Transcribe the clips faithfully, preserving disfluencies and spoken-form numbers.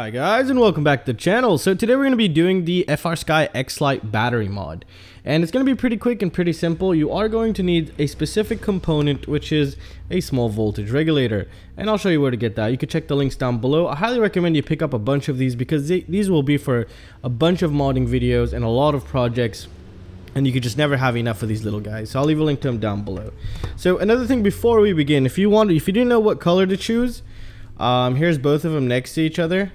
Hi guys and welcome back to the channel. So today we're going to be doing the FrSky X-Lite battery mod, and it's going to be pretty quick and pretty simple. You are going to need a specific component, which is a small voltage regulator, and I'll show you where to get that. You can check the links down below. I highly recommend you pick up a bunch of these because they, these will be for a bunch of modding videos and a lot of projects, and you could just never have enough of these little guys. So I'll leave a link to them down below. So another thing before we begin, if you want, if you didn't know what color to choose, um, here's both of them next to each other.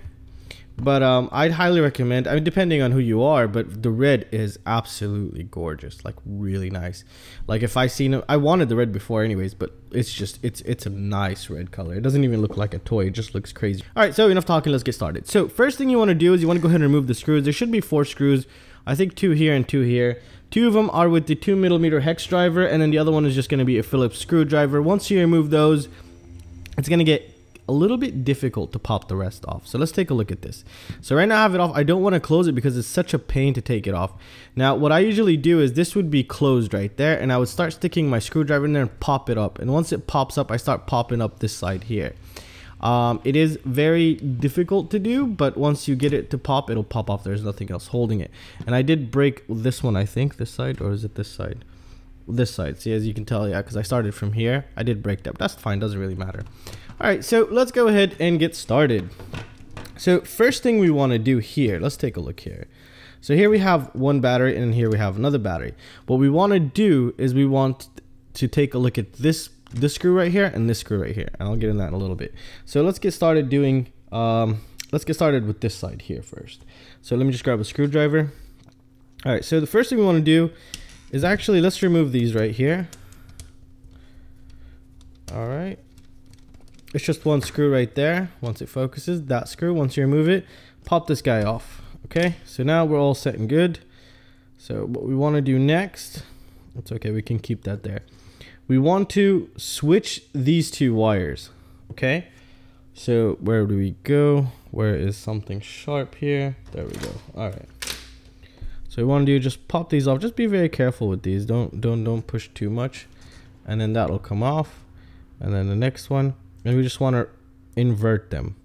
But um, I'd highly recommend, I mean, depending on who you are, but the red is absolutely gorgeous, like really nice. Like if I seen, I wanted the red before anyways, but it's just, it's it's a nice red color. It doesn't even look like a toy, it just looks crazy. All right, so enough talking, let's get started. So first thing you want to do is you want to go ahead and remove the screws. There should be four screws, I think two here and two here. Two of them are with the two millimeter hex driver, and then the other one is just going to be a Phillips screwdriver. Once you remove those, it's going to get a little bit difficult to pop the rest off. So let's take a look at this. So right now I have it off. I don't want to close it because it's such a pain to take it off. Now what I usually do is this would be closed right there, and I would start sticking my screwdriver in there and pop it up, and once it pops up I start popping up this side here. Um, it is very difficult to do, but once you get it to pop, it'll pop off. There's nothing else holding it. And I did break this one, I think this side, or is it this side? This side. See, as you can tell, yeah, because I started from here, I did break that. That's fine, doesn't really matter. All right, so let's go ahead and get started. So first thing we want to do here, let's take a look here. So here we have one battery, and here we have another battery. What we want to do is we want to take a look at this this screw right here and this screw right here, and I'll get in that in a little bit. So let's get started doing um let's get started with this side here first. So let me just grab a screwdriver. All right, so the first thing we want to do is actually, let's remove these right here. All right, it's just one screw right there. Once it focuses, that screw, once you remove it, pop this guy off. Okay, so now we're all set and good. So what we want to do next, it's okay, we can keep that there. We want to switch these two wires. Okay, so where do we go? Where is something sharp here? There we go. All right, so we want to do, just pop these off. Just be very careful with these. Don't don't don't push too much, and then that'll come off. And then the next one, and we just want to invert them.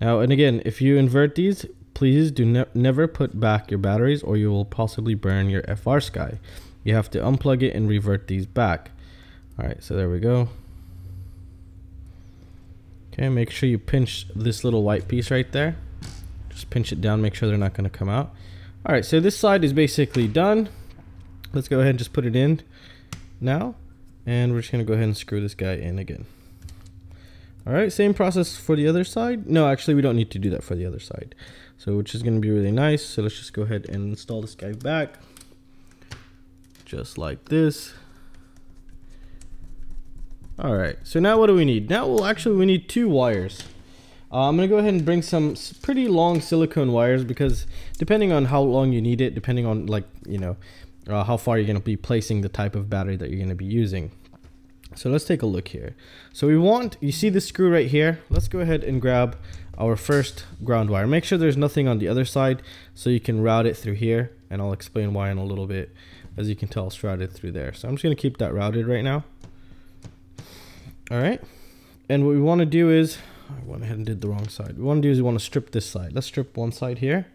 Now, and again, if you invert these, please do ne never put back your batteries, or you will possibly burn your FrSky. You have to unplug it and revert these back. All right, so there we go. Okay, make sure you pinch this little white piece right there. Just pinch it down. Make sure they're not going to come out. All right, so this side is basically done. Let's go ahead and just put it in now, and we're just gonna go ahead and screw this guy in again. All right, same process for the other side. No, actually we don't need to do that for the other side, so which is gonna be really nice. So let's just go ahead and install this guy back, just like this. All right, so now what do we need? Now, well, actually we need two wires. Uh, I'm going to go ahead and bring some pretty long silicone wires, because depending on how long you need it, depending on, like, you know, uh, how far you're going to be placing the type of battery that you're going to be using. So let's take a look here. So we want, you see this screw right here? Let's go ahead and grab our first ground wire. Make sure there's nothing on the other side so you can route it through here, and I'll explain why in a little bit. As you can tell, it's routed through there. So I'm just going to keep that routed right now. All right. And what we want to do is, I went ahead and did the wrong side. What we want to do is we want to strip this side. Let's strip one side here.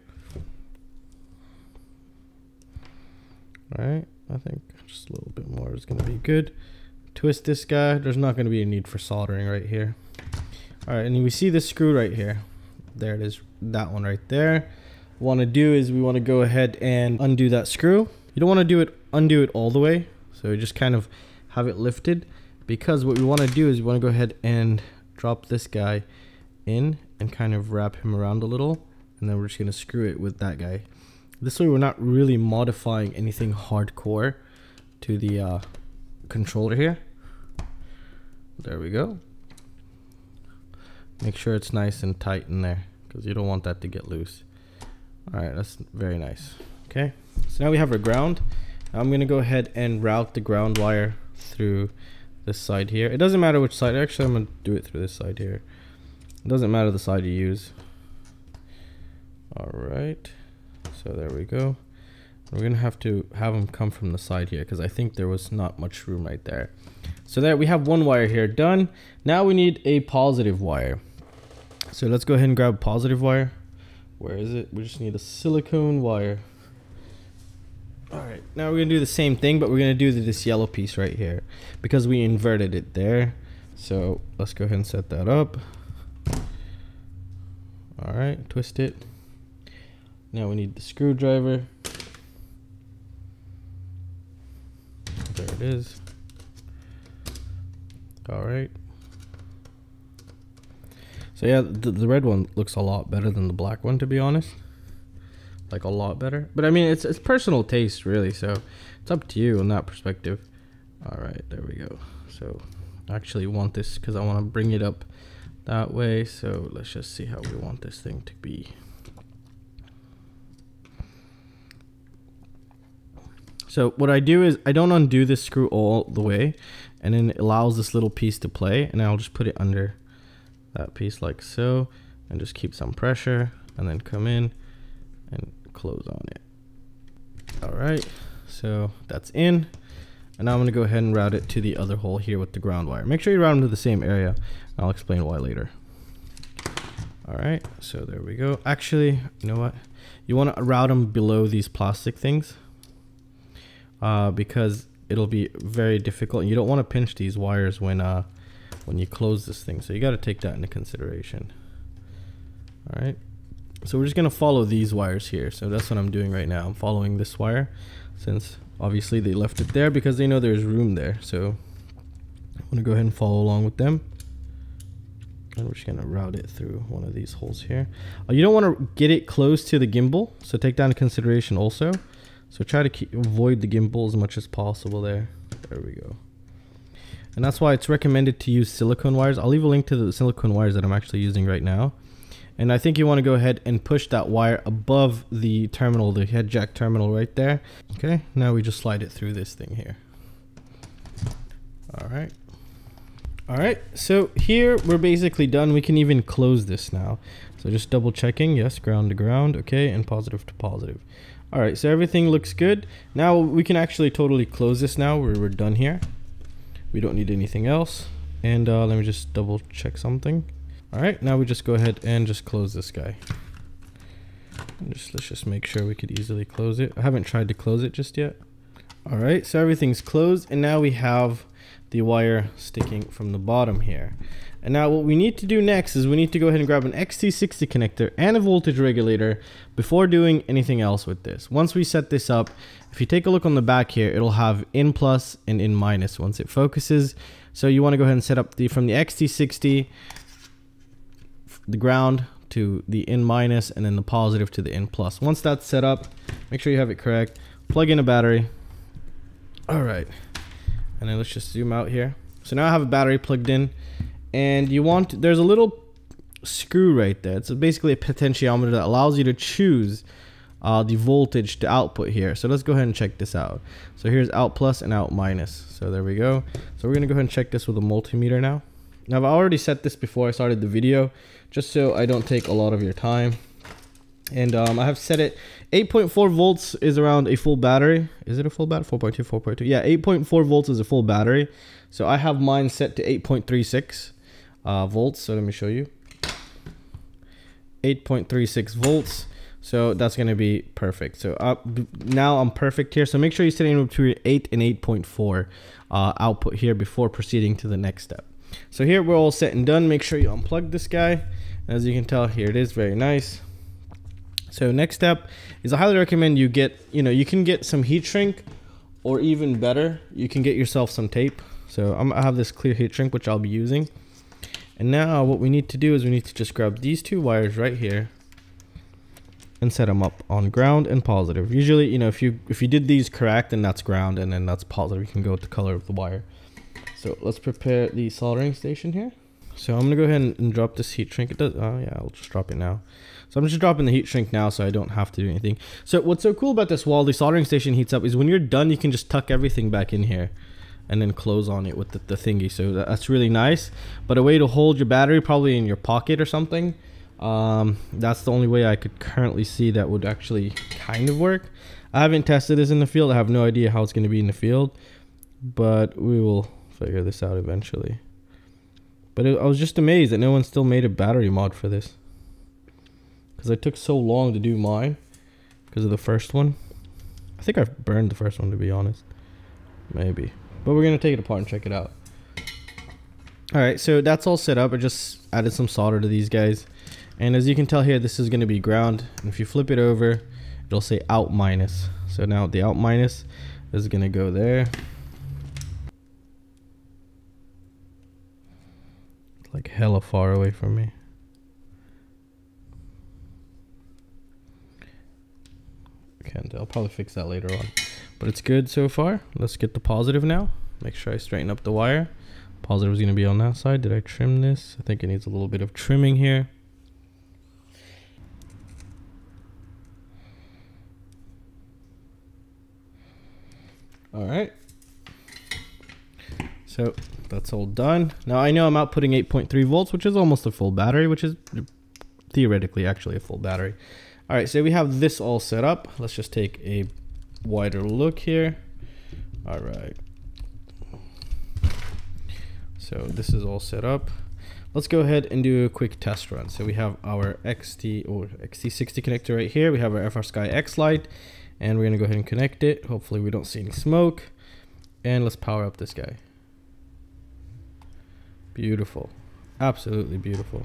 All right, I think just a little bit more is going to be good. Twist this guy. There's not going to be a need for soldering right here. All right, and we see this screw right here. There it is, that one right there. What we want to do is we want to go ahead and undo that screw. You don't want to do it, undo it all the way. So just kind of have it lifted, because what we want to do is we want to go ahead and drop this guy in and kind of wrap him around a little, and then we're just gonna screw it with that guy. This way we're not really modifying anything hardcore to the uh, controller here. There we go. Make sure it's nice and tight in there, because you don't want that to get loose. All right, that's very nice. Okay, so now we have our ground. Now I'm gonna go ahead and route the ground wire through this side here. It doesn't matter which side. Actually, I'm gonna do it through this side here. It doesn't matter the side you use. All right, so there we go. We're gonna have to have them come from the side here, because I think there was not much room right there. So there we have one wire here done. Now we need a positive wire. So let's go ahead and grab positive wire. Where is it? We just need a silicone wire. All right, now we're gonna do the same thing, but we're gonna do this yellow piece right here because we inverted it there. So let's go ahead and set that up. All right, twist it. Now we need the screwdriver. There it is. All right. So yeah, the, the red one looks a lot better than the black one, to be honest. Like a lot better. But I mean, it's, it's personal taste, really. So it's up to you in that perspective. All right, there we go. So I actually want this because I want to bring it up that way. So let's just see how we want this thing to be. So what I do is I don't undo this screw all the way, and then it allows this little piece to play, and I'll just put it under that piece like so, and just keep some pressure, and then come in and close on it. All right, so that's in. And now I'm gonna go ahead and route it to the other hole here with the ground wire. Make sure you route them to the same area. I'll explain why later. All right, so there we go. Actually, you know what? You wanna route them below these plastic things. Uh, because it'll be very difficult. You don't want to pinch these wires when uh, when you close this thing. So you got to take that into consideration. All right. So we're just going to follow these wires here. So that's what I'm doing right now. I'm following this wire since obviously they left it there because they know there's room there. So I'm going to go ahead and follow along with them. And we're just going to route it through one of these holes here. Uh, you don't want to get it close to the gimbal. So take that into consideration also. So try to keep, avoid the gimbal as much as possible there. There we go. And that's why it's recommended to use silicone wires. I'll leave a link to the silicone wires that I'm actually using right now. And I think you want to go ahead and push that wire above the terminal, the head jack terminal right there. Okay, now we just slide it through this thing here. All right. All right, so here we're basically done. We can even close this now. So just double checking. Yes, ground to ground. Okay, and positive to positive. All right, so everything looks good. Now we can actually totally close this now. We're, we're done here. We don't need anything else. And uh, let me just double check something. All right, now we just go ahead and just close this guy. And just let's just make sure we could easily close it. I haven't tried to close it just yet. All right, so everything's closed. And now we have the wire sticking from the bottom here. And now what we need to do next is we need to go ahead and grab an X T sixty connector and a voltage regulator before doing anything else with this. Once we set this up, if you take a look on the back here, it'll have in plus and in minus once it focuses. So you want to go ahead and set up the from the X T sixty, the ground to the in minus, and then the positive to the in plus. Once that's set up, make sure you have it correct. Plug in a battery. All right. And then let's just zoom out here. So now I have a battery plugged in. And you want, there's a little screw right there. It's basically a potentiometer that allows you to choose uh, the voltage to output here. So let's go ahead and check this out. So here's out plus and out minus. So there we go. So we're gonna go ahead and check this with a multimeter now. Now I've already set this before I started the video, just so I don't take a lot of your time. And um, I have set it, eight point four volts is around a full battery. Is it a full battery? four point two, four point two. Yeah, eight point four volts is a full battery. So I have mine set to eight point three six. Uh, volts, so let me show you, eight point three six volts, so that's going to be perfect. So uh, now I'm perfect here, so make sure you set in between eight and eight point four uh, output here before proceeding to the next step. So here we're all set and done. Make sure you unplug this guy. As you can tell, here it is, very nice. So next step is I highly recommend you get, you know, you can get some heat shrink, or even better, you can get yourself some tape. So I'm, I have this clear heat shrink which I'll be using. And now what we need to do is we need to just grab these two wires right here and set them up on ground and positive. Usually, you know, if you if you did these correct, then that's ground and then that's positive. You can go with the color of the wire. So let's prepare the soldering station here. So I'm gonna go ahead and, and drop this heat shrink. It does. Oh yeah, I'll just drop it now. So I'm just dropping the heat shrink now, so I don't have to do anything. So what's so cool about this while the soldering station heats up is when you're done, you can just tuck everything back in here and then close on it with the, the thingy. So that's really nice, but a way to hold your battery probably in your pocket or something. Um, that's the only way I could currently see that would actually kind of work. I haven't tested this in the field. I have no idea how it's gonna be in the field, but we will figure this out eventually. But it, I was just amazed that no one still made a battery mod for this, because I took so long to do mine because of the first one. I think I burned the first one, to be honest. Maybe. But we're going to take it apart and check it out. Alright, so that's all set up. I just added some solder to these guys. And as you can tell here, this is going to be ground. And if you flip it over, it'll say out minus. So now the out minus is going to go there. It's like hella far away from me. Can't, I'll probably fix that later on, but it's good so far. Let's get the positive now. Make sure I straighten up the wire. Positive is going to be on that side. Did I trim this? I think it needs a little bit of trimming here. All right, so that's all done. Now I know I'm outputting eight point three volts, which is almost a full battery, which is theoretically actually a full battery. All right, so we have this all set up. Let's just take a wider look here. All right. So this is all set up. Let's go ahead and do a quick test run. So we have our X T or X T sixty connector right here. We have our FrSky X-Lite, and we're gonna go ahead and connect it. Hopefully we don't see any smoke. And let's power up this guy. Beautiful, absolutely beautiful.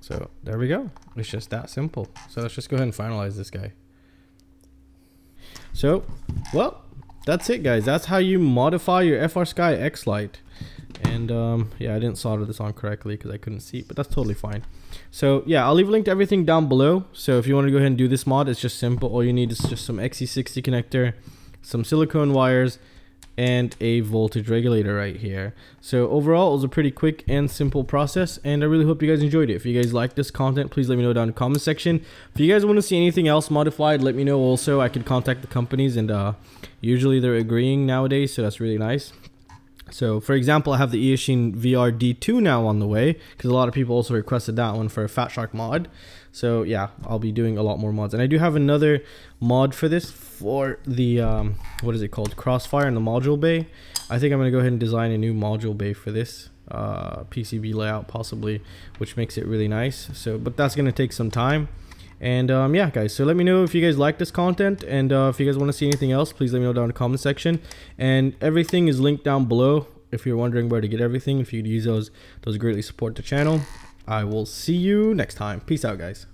So there we go. It's just that simple. So let's just go ahead and finalize this guy. So, well, that's it, guys. That's how you modify your FrSky X-Lite. And um, yeah, I didn't solder this on correctly because I couldn't see, but that's totally fine. So yeah, I'll leave a link to everything down below. So if you want to go ahead and do this mod, it's just simple. All you need is just some X T sixty connector, some silicone wires, and a voltage regulator right here. So overall, it was a pretty quick and simple process, and I really hope you guys enjoyed it. If you guys like this content, please let me know down in the comment section. If you guys want to see anything else modified, let me know also. I could contact the companies, and uh, usually they're agreeing nowadays, so that's really nice. So for example, I have the Eachine V R D two now on the way, because a lot of people also requested that one for a Fat Shark mod. So yeah, I'll be doing a lot more mods. And I do have another mod for this for the, um, what is it called? Crossfire in the module bay. I think I'm going to go ahead and design a new module bay for this uh, P C B layout possibly, which makes it really nice. So, but that's going to take some time. And um, yeah, guys, so let me know if you guys like this content, and uh, if you guys want to see anything else, please let me know down in the comment section. And everything is linked down below if you're wondering where to get everything. If you could use those, those greatly support the channel. I will see you next time. Peace out, guys.